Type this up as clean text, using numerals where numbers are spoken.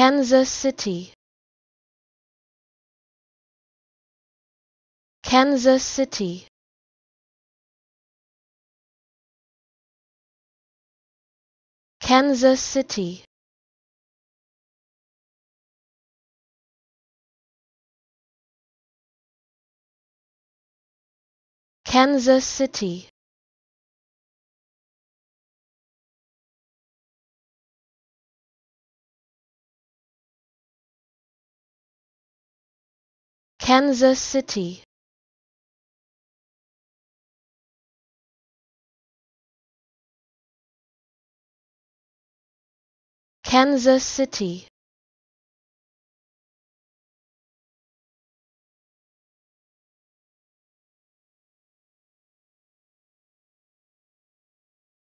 Kansas City, Kansas City, Kansas City, Kansas City, Kansas City, Kansas City,